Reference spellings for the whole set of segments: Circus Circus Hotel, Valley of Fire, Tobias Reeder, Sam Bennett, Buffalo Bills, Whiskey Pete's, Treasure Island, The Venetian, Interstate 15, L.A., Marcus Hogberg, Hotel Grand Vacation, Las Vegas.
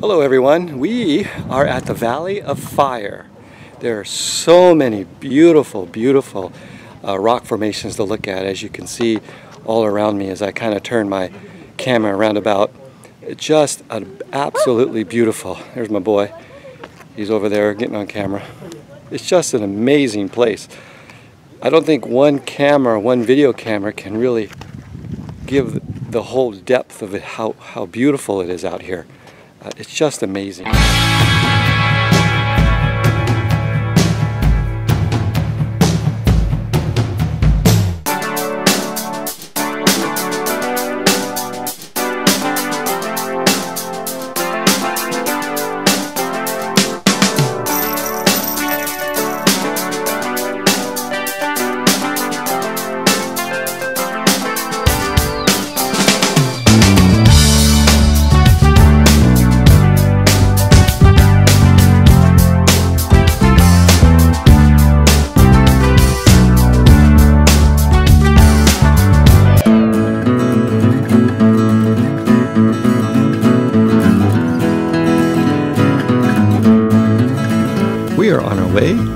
Hello everyone, we are at the Valley of Fire. There are so many beautiful, beautiful rock formations to look at, as you can see all around me as I kind of turn my camera around about. Just absolutely beautiful. There's my boy. He's over there getting on camera. It's just an amazing place. I don't think one video camera can really give the whole depth of it, how beautiful it is out here. It's just amazing.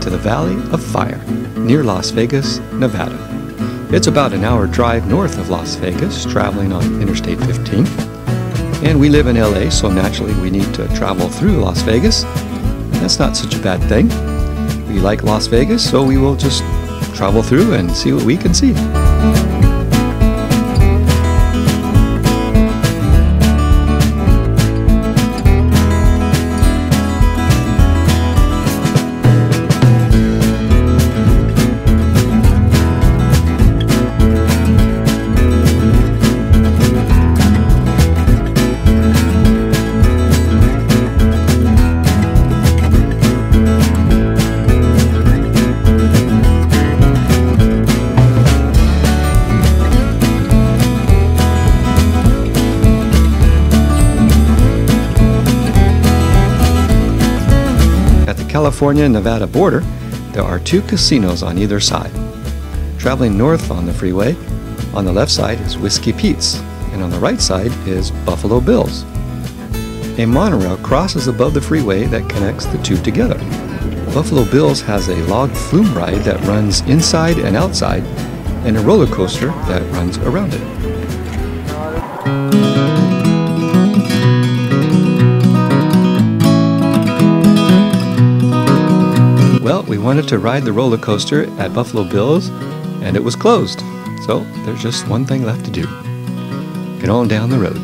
To the Valley of Fire, near Las Vegas, Nevada. It's about an hour drive north of Las Vegas, traveling on Interstate 15. And we live in L.A., so naturally we need to travel through Las Vegas. That's not such a bad thing. We like Las Vegas, so we will just travel through and see what we can see. California-Nevada border, there are two casinos on either side. Traveling north on the freeway, on the left side is Whiskey Pete's, and on the right side is Buffalo Bills. A monorail crosses above the freeway that connects the two together. Buffalo Bills has a log flume ride that runs inside and outside, and a roller coaster that runs around it. We wanted to ride the roller coaster at Buffalo Bills, and it was closed. So there's just one thing left to do. Get on down the road.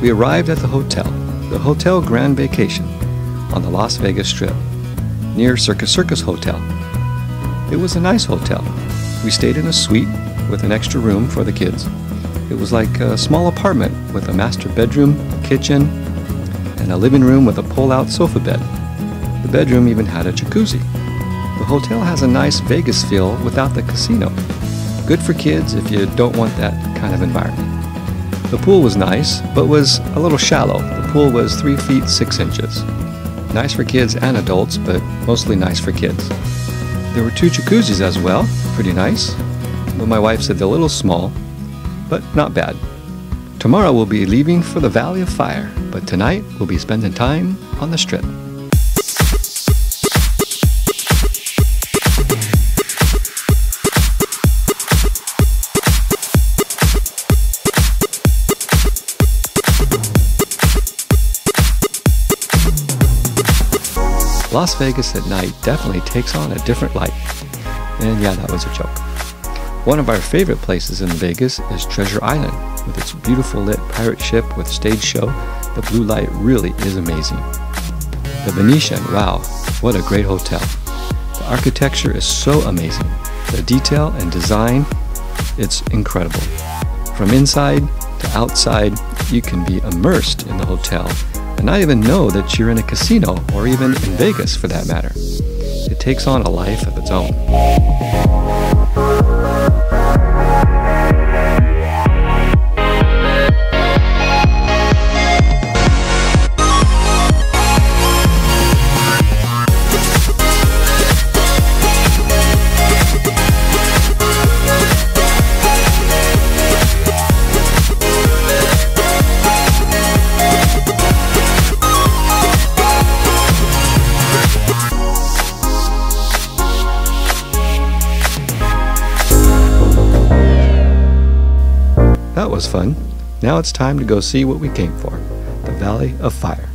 We arrived at the Hotel Grand Vacation, on the Las Vegas Strip, near Circus Circus Hotel. It was a nice hotel. We stayed in a suite with an extra room for the kids. It was like a small apartment with a master bedroom, kitchen, and a living room with a pull-out sofa bed. The bedroom even had a jacuzzi. The hotel has a nice Vegas feel without the casino. Good for kids if you don't want that kind of environment. The pool was nice, but was a little shallow. The pool was 3 feet 6 inches. Nice for kids and adults, but mostly nice for kids. There were 2 jacuzzis as well, pretty nice. But my wife said they're a little small, but not bad. Tomorrow we'll be leaving for the Valley of Fire, but tonight we'll be spending time on the Strip. Las Vegas at night definitely takes on a different light. And yeah, that was a joke. One of our favorite places in Vegas is Treasure Island. With its beautiful lit pirate ship with stage show, the blue light really is amazing. The Venetian, wow, what a great hotel. The architecture is so amazing. The detail and design, it's incredible. From inside to outside, you can be immersed in the hotel and not even know that you're in a casino, or even in Vegas for that matter. It takes on a life of its own. was fun. Now it's time to go see what we came for, the Valley of Fire.